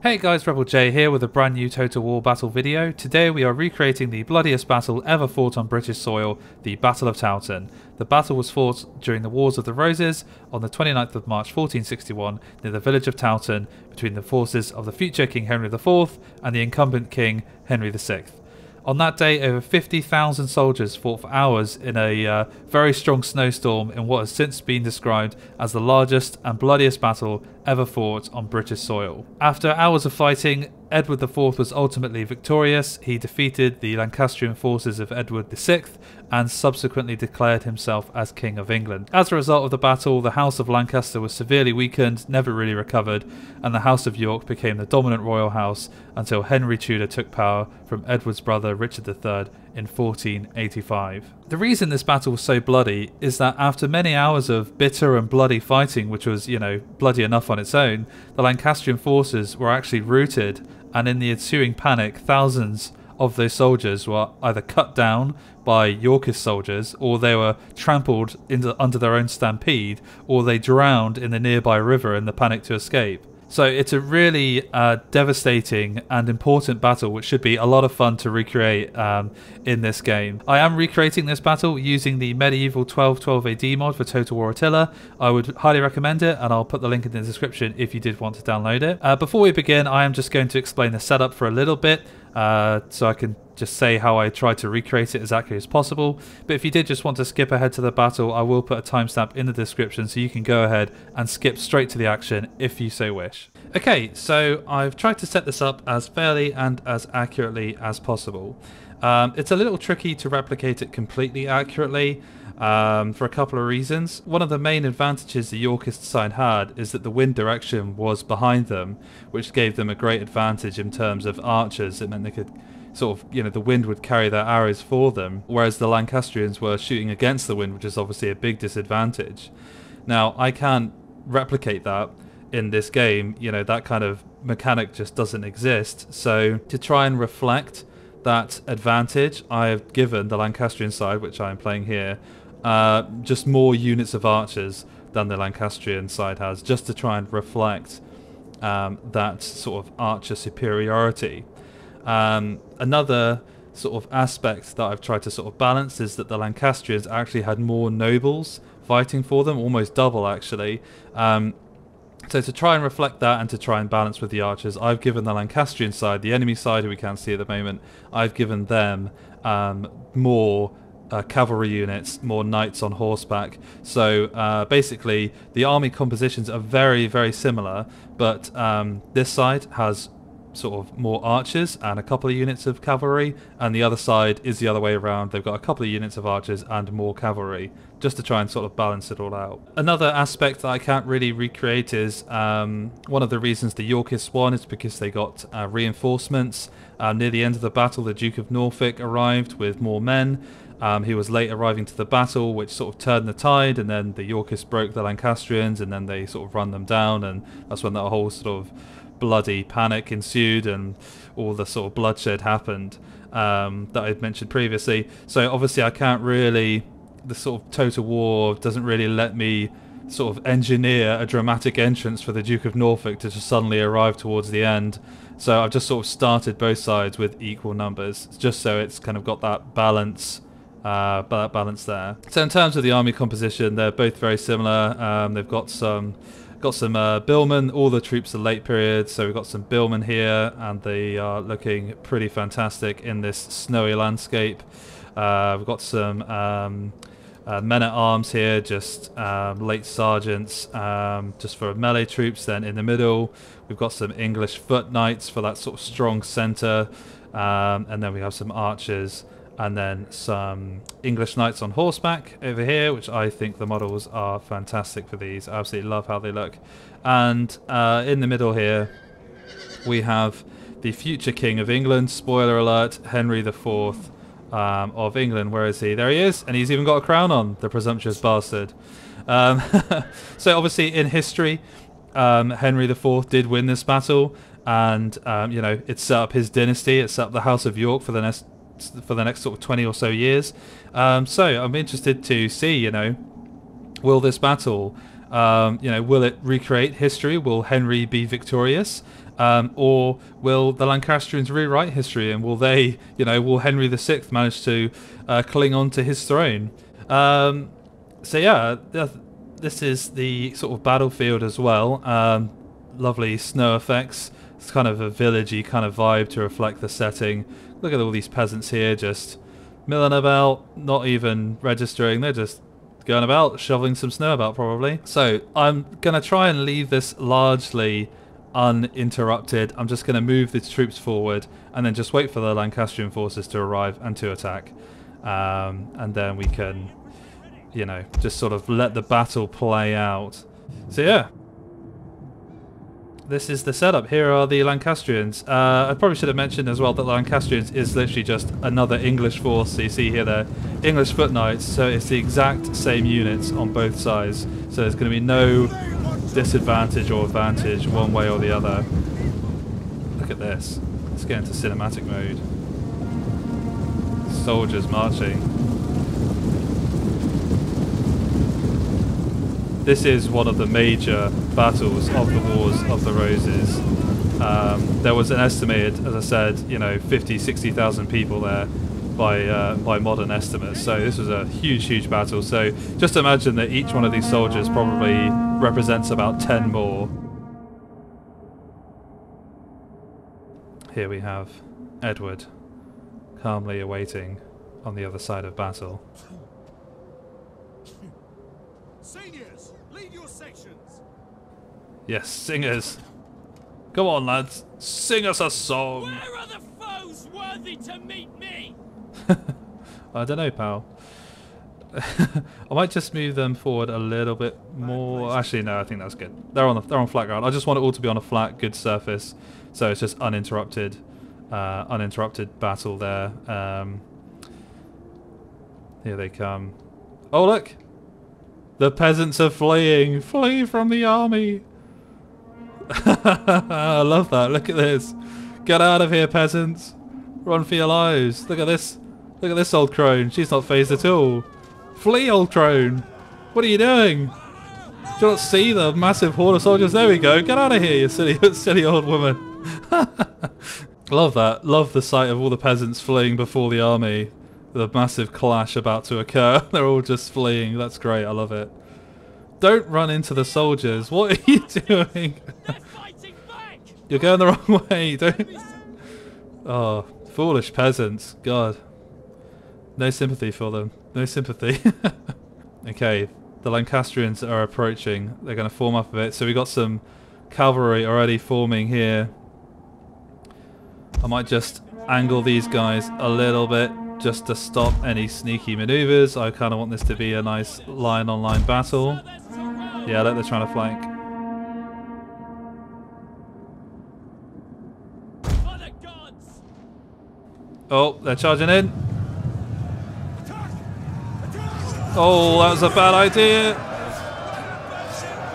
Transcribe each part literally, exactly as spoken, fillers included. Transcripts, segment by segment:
Hey guys, Rebel J here with a brand new Total War battle video. Today we are recreating the bloodiest battle ever fought on British soil, the Battle of Towton. The battle was fought during the Wars of the Roses on the twenty-ninth of March fourteen sixty-one near the village of Towton between the forces of the future King Henry the fourth and the incumbent King Henry the sixth. On that day over fifty thousand soldiers fought for hours in a uh, very strong snowstorm in what has since been described as the largest and bloodiest battle ever fought on British soil. After hours of fighting, Edward the fourth was ultimately victorious. He defeated the Lancastrian forces of Edward the sixth and subsequently declared himself as King of England. As a result of the battle, the House of Lancaster was severely weakened, never really recovered, and the House of York became the dominant royal house until Henry Tudor took power from Edward's brother Richard the third in fourteen eighty-five. The reason this battle was so bloody is that after many hours of bitter and bloody fighting, which was, you know, bloody enough on its own, the Lancastrian forces were actually routed, and in the ensuing panic, thousands of those soldiers were either cut down by Yorkist soldiers, or they were trampled into, under their own stampede, or they drowned in the nearby river in the panic to escape. So it's a really uh, devastating and important battle, which should be a lot of fun to recreate um, in this game. I am recreating this battle using the Medieval twelve twelve A D mod for Total War Attila. I would highly recommend it, and I'll put the link in the description if you did want to download it. Uh, before we begin, I am just going to explain the setup for a little bit, uh, so I can just say how I tried to recreate it as accurately as possible. But if you did just want to skip ahead to the battle, I will put a timestamp in the description so you can go ahead and skip straight to the action if you so wish. Okay, so I've tried to set this up as fairly and as accurately as possible. Um, it's a little tricky to replicate it completely accurately um, for a couple of reasons. One of the main advantages the Yorkist side had is that the wind direction was behind them, which gave them a great advantage in terms of archers. It meant they could sort of, you know, the wind would carry their arrows for them, whereas the Lancastrians were shooting against the wind, which is obviously a big disadvantage. Now, I can't replicate that in this game, you know, that kind of mechanic just doesn't exist. So to try and reflect that advantage, I have given the Lancastrian side, which I am playing here, uh, just more units of archers than the Lancastrian side has, just to try and reflect um, that sort of archer superiority. Um, another sort of aspect that I've tried to sort of balance is that the Lancastrians actually had more nobles fighting for them, almost double actually. Um, so to try and reflect that and to try and balance with the archers, I've given the Lancastrian side, the enemy side who we can't see at the moment, I've given them um, more Uh, cavalry units, more knights on horseback. So uh, basically the army compositions are very very similar, but um, this side has sort of more archers and a couple of units of cavalry, and the other side is the other way around. They've got a couple of units of archers and more cavalry, just to try and sort of balance it all out. Another aspect that I can't really recreate is um, one of the reasons the Yorkists won is because they got uh, reinforcements. Uh, near the end of the battle, the Duke of Norfolk arrived with more men. Um, he was late arriving to the battle, which sort of turned the tide, and then the Yorkists broke the Lancastrians, and then they sort of run them down, and that's when that whole sort of bloody panic ensued and all the sort of bloodshed happened um, that I'd mentioned previously. So obviously I can't really, the sort of Total War doesn't really let me sort of engineer a dramatic entrance for the Duke of Norfolk to just suddenly arrive towards the end. So I've just sort of started both sides with equal numbers, just so it's kind of got that balance uh, that balance there. So in terms of the army composition, they're both very similar. Um, they've got some Got some uh, billmen. All the troops are late period, so we've got some billmen here, and they are looking pretty fantastic in this snowy landscape. Uh, we've got some um, uh, men-at-arms here, just um, late sergeants, um, just for melee troops. Then in the middle, we've got some English foot knights for that sort of strong centre, um, and then we have some archers, and then some English knights on horseback over here, which I think the models are fantastic for these. I absolutely love how they look. And uh, in the middle here, we have the future King of England, spoiler alert, Henry the fourth um, of England. Where is he? There he is, and he's even got a crown on, the presumptuous bastard. Um, so obviously in history, um, Henry the fourth did win this battle, and um, you know, it set up his dynasty, it set up the House of York for the next for the next sort of twenty or so years. Um, so I'm interested to see, you know, will this battle, um, you know, will it recreate history? Will Henry be victorious? Um, or will the Lancastrians rewrite history, and will they, you know, will Henry the sixth manage to uh, cling on to his throne? Um, so yeah, th this is the sort of battlefield as well. Um, lovely snow effects. It's kind of a villagey kind of vibe to reflect the setting. Look at all these peasants here, just milling about, not even registering. They're just going about, shoveling some snow about, probably. So I'm going to try and leave this largely uninterrupted. I'm just going to move the troops forward and then just wait for the Lancastrian forces to arrive and to attack, um, and then we can, you know, just sort of let the battle play out. So yeah, this is the setup. Here are the Lancastrians. uh, I probably should have mentioned as well that the Lancastrians is literally just another English force. So you see here they're English foot knights, so it's the exact same units on both sides, so there's going to be no disadvantage or advantage one way or the other. Look at this. Let's get into cinematic mode. Soldiers marching. This is one of the major battles of the Wars of the Roses. Um, there was an estimated, as I said, you know, fifty, sixty thousand people there by uh, by modern estimates. So this was a huge, huge battle. So just imagine that each one of these soldiers probably represents about ten more. Here we have Edward calmly awaiting on the other side of battle. Seniors, lead your sections. Yes, singers. Come on, lads, sing us a song. Where are the foes worthy to meet me? I don't know, pal. I might just move them forward a little bit more. Actually, no, I think that's good. They're on the, they're on flat ground. I just want it all to be on a flat, good surface, so it's just uninterrupted, uh, uninterrupted battle there. Um, here they come. Oh look, the peasants are fleeing. Flee from the army. I love that. Look at this. Get out of here, peasants. Run for your lives. Look at this. Look at this old crone. She's not phased at all. Flee, old crone. What are you doing? Do you not see the massive horde of soldiers? There we go. Get out of here, you silly, silly old woman. Love that. Love the sight of all the peasants fleeing before the army. The massive clash about to occur. They're all just fleeing. That's great. I love it. Don't run into the soldiers. What are you doing? You're going the wrong way. Don't. Oh, foolish peasants. God. No sympathy for them. No sympathy. Okay, the Lancastrians are approaching. They're going to form up a bit. So we got some cavalry already forming here. I might just angle these guys a little bit just to stop any sneaky maneuvers. I kind of want this to be a nice line-on-line battle. Yeah, look, they're trying to flank. Oh, they're charging in. Oh, that was a bad idea.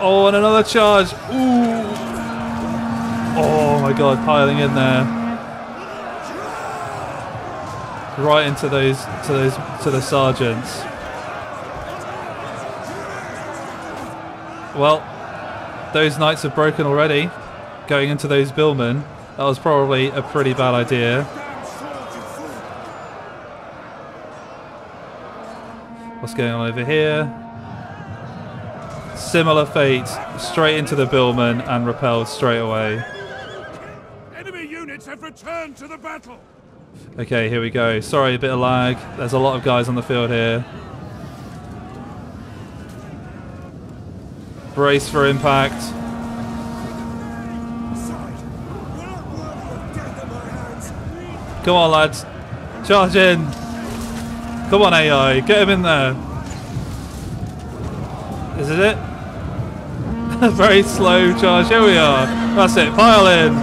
Oh, and another charge. Ooh. Oh my god, piling in there. Right into those to those to the sergeants. Well, those knights have broken already. Going into those billmen. That was probably a pretty bad idea. What's going on over here? Similar fate, straight into the billman and repelled straight away. Enemy units have returned to the battle. Okay, here we go. Sorry, a bit of lag. There's a lot of guys on the field here. Brace for impact. Come on, lads. Charge in. Come on, A I, get him in there. This is it. Very slow charge. Here we are. That's it. Pile in.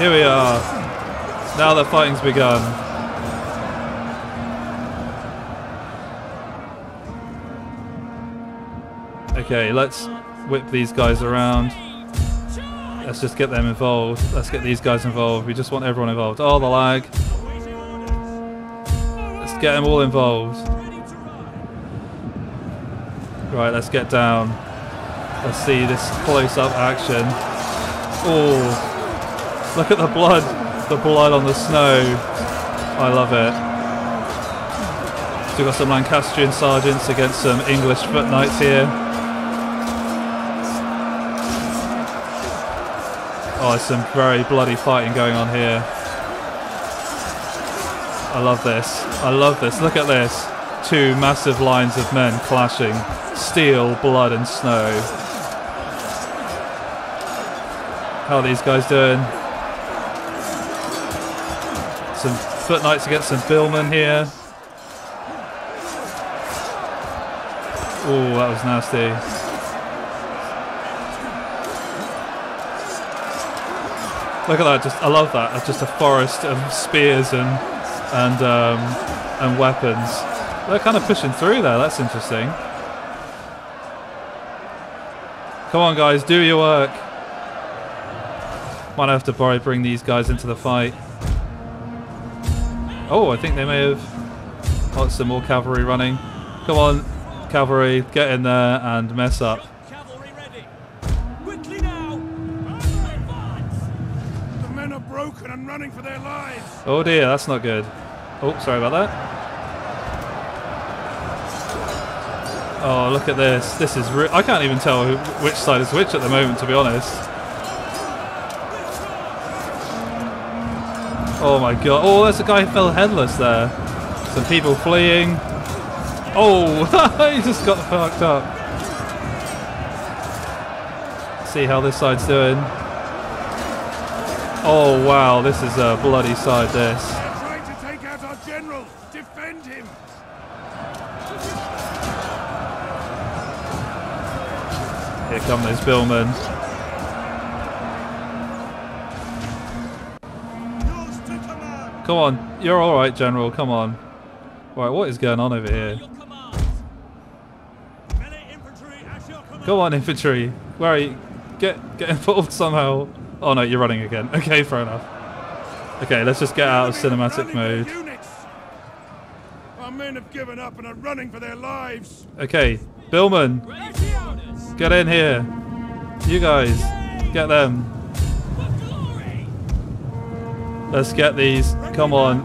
Here we are. Now the fighting's begun. Okay, let's whip these guys around. Let's just get them involved. Let's get these guys involved. We just want everyone involved. Oh, the lag. Let's get them all involved. Right, let's get down. Let's see this close-up action. Oh, look at the blood. The blood on the snow. I love it. So we've got some Lancastrian sergeants against some English foot knights here. Oh, there's some very bloody fighting going on here. I love this. I love this. Look at this. Two massive lines of men clashing. Steel, blood and snow. How are these guys doing? Some foot knights against some billmen here. Oh, that was nasty. Look at that. Just, I love that. It's just a forest of spears and... and um, and weapons. They're kind of pushing through there, that's interesting. Come on guys, do your work. Might have to probably bring these guys into the fight. Oh, I think they may have got some more cavalry running. Come on, cavalry, get in there and mess up. Oh dear, that's not good. Oh, sorry about that. Oh, look at this. This is... Ri I can't even tell who, which side is which at the moment, to be honest. Oh my god. Oh, there's a guy who fell headless there. Some people fleeing. Oh, he just got fucked up. Let's see how this side's doing. Oh wow, this is a bloody side, this. They're trying to take out our general. Defend him. Here come those billmen. Come on, you're alright, General, come on. Right, what is going on over here? Go on, infantry. Where are you? Get get involved somehow. Oh no, you're running again. Okay, fair enough. Okay, let's just get out of cinematic mode. Our men have given up and are running for their lives. Okay, billmen, get in here. You guys, get them. Let's get these. Come on,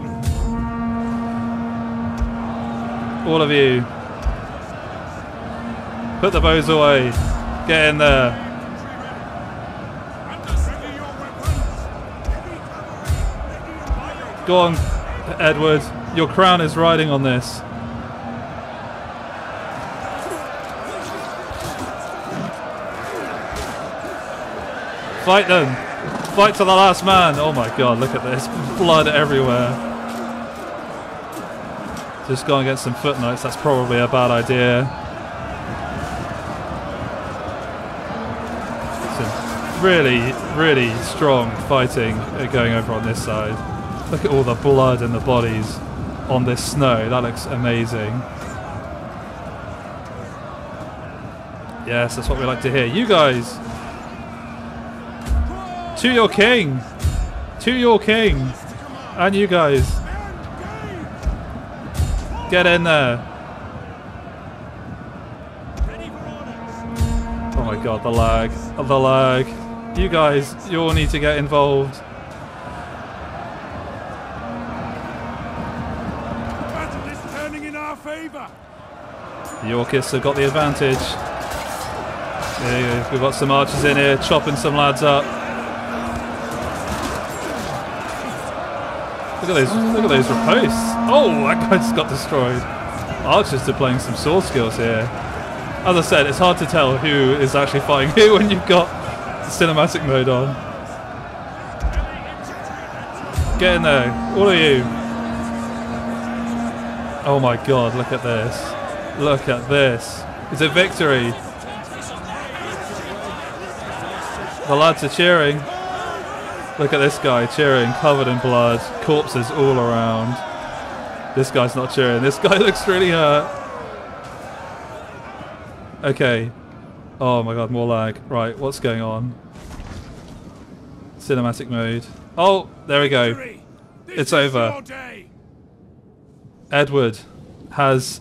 all of you. Put the bows away. Get in there. Go on, Edward. Your crown is riding on this. Fight them. Fight to the last man. Oh my god, look at this. Blood everywhere. Just go and get some foot knights. That's probably a bad idea. Some really, really strong fighting going over on this side. Look at all the blood and the bodies on this snow. That looks amazing. Yes, that's what we like to hear. You guys! To your king! To your king! And you guys! Get in there! Oh my god, the lag. The lag. You guys, you all need to get involved. The Yorkists have got the advantage. Yeah, we've got some archers in here, chopping some lads up. Look at those! Look at those riposts. Oh, that guy just got destroyed. Archers are playing some sword skills here. As I said, it's hard to tell who is actually fighting who when you've got cinematic mode on. Get in there, all of you. Oh my god! Look at this. Look at this. It's a victory. The lads are cheering. Look at this guy cheering, covered in blood, corpses all around. This guy's not cheering. This guy looks really hurt. Okay. Oh my god, more lag. Right, what's going on? Cinematic mode. Oh, there we go. It's over. Edward has...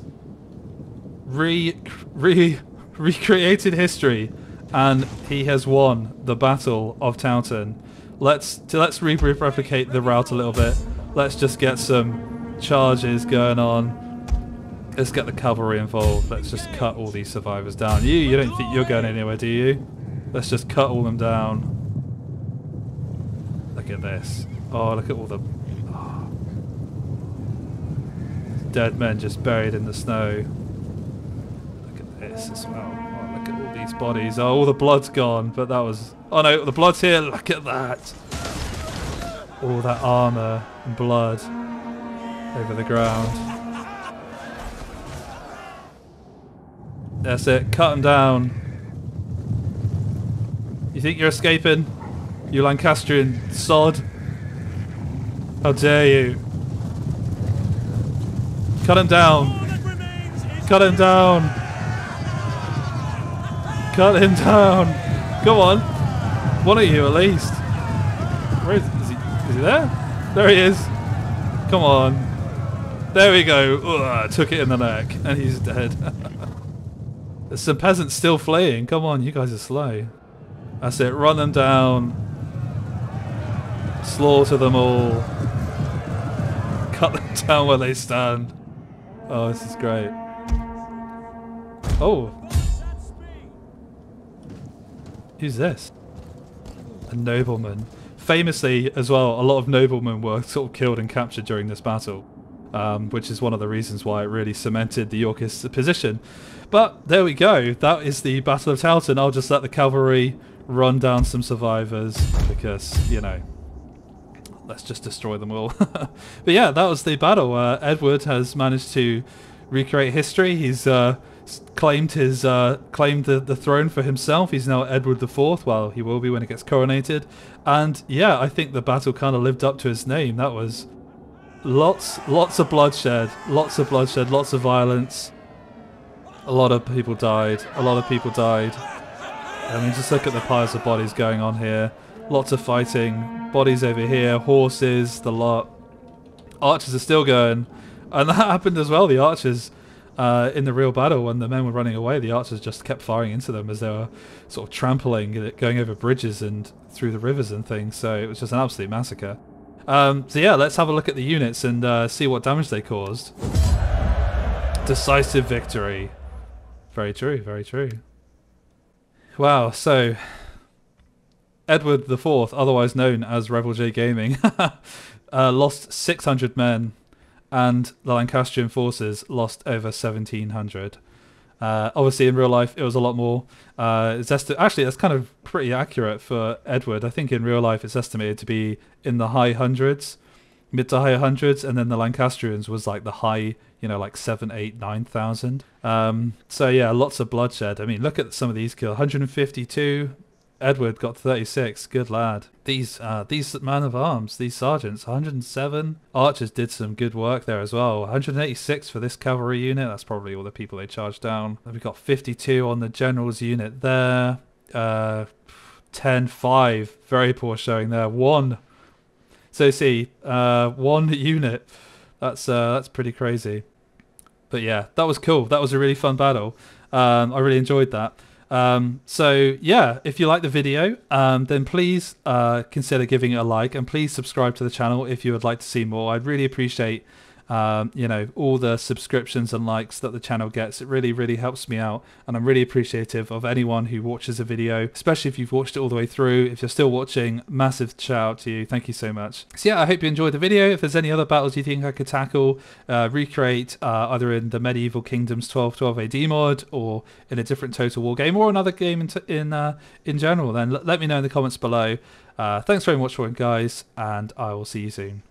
Re, re, recreated history, and he has won the Battle of Towton. Let's let's re-replicate the route a little bit. Let's just get some charges going on. Let's get the cavalry involved. Let's just cut all these survivors down. You, you don't think you're going anywhere, do you? Let's just cut all them down. Look at this. Oh, look at all the... Oh. Dead men just buried in the snow. Look at this as well. Oh, look at all these bodies. Oh, all the blood's gone, but that was... Oh no, the blood's here. Look at that. All that armour and blood over the ground. That's it. Cut them down. You think you're escaping? You Lancastrian sod? How dare you? Cut them down. Cut them down. Cut him down. Come on. One of you at least. Where is it? Is he there? There he is. Come on. There we go. Ugh, took it in the neck. And he's dead. There's some peasants still fleeing. Come on, you guys are slow. That's it. Run them down. Slaughter them all. Cut them down where they stand. Oh, this is great. Oh. Who's this? A nobleman. Famously, as well, a lot of noblemen were sort of killed and captured during this battle, um, which is one of the reasons why it really cemented the Yorkist position. But there we go. That is the Battle of Towton. I'll just let the cavalry run down some survivors because, you know, let's just destroy them all. But yeah, that was the battle. Uh, Edward has managed to recreate history. He's uh, claimed his uh, claimed the, the throne for himself. He's now Edward the fourth. Well, he will be when he gets coronated. And yeah, I think the battle kind of lived up to his name. That was lots, lots of bloodshed, lots of bloodshed, lots of violence. A lot of people died. A lot of people died. I mean, just look at the piles of bodies going on here. Lots of fighting. Bodies over here. Horses, the lot. Archers are still going. And that happened as well. The archers uh, in the real battle, when the men were running away, the archers just kept firing into them as they were sort of trampling, going over bridges and through the rivers and things. So it was just an absolute massacre. Um, so yeah, let's have a look at the units and uh, see what damage they caused. Decisive victory. Very true, very true. Wow, so... Edward the fourth, otherwise known as Rebel J Gaming, uh, lost six hundred men. And the Lancastrian forces lost over seventeen hundred. Uh, obviously, in real life, it was a lot more. Uh, it's actually, that's kind of pretty accurate for Edward. I think in real life, it's estimated to be in the high hundreds, mid to high hundreds, and then the Lancastrians was like the high, you know, like seven, eight, nine thousand. Um, so yeah, lots of bloodshed. I mean, look at some of these kills: one hundred fifty-two. Edward got thirty-six. Good lad. These uh, these man of arms, these sergeants, one hundred seven. Archers did some good work there as well. one hundred eighty-six for this cavalry unit. That's probably all the people they charged down. Then we got fifty-two on the general's unit there. Uh, ten five. Very poor showing there. One. So see, uh, one unit. That's uh, that's pretty crazy. But yeah, that was cool. That was a really fun battle. Um, I really enjoyed that. Um, so yeah, if you like the video, um, then please uh, consider giving it a like, and please subscribe to the channel if you would like to see more. I'd really appreciate um, you know, all the subscriptions and likes that the channel gets. It really, really helps me out, and I'm really appreciative of anyone who watches a video, especially if you've watched it all the way through. If you're still watching, massive shout out to you. Thank you so much. So yeah, I hope you enjoyed the video. If there's any other battles you think I could tackle, uh, recreate, uh, either in the Medieval Kingdoms twelve twelve A D mod, or in a different Total War game, or another game in, t in, uh, in general, then let me know in the comments below. Uh, thanks very much for it, guys, and I will see you soon.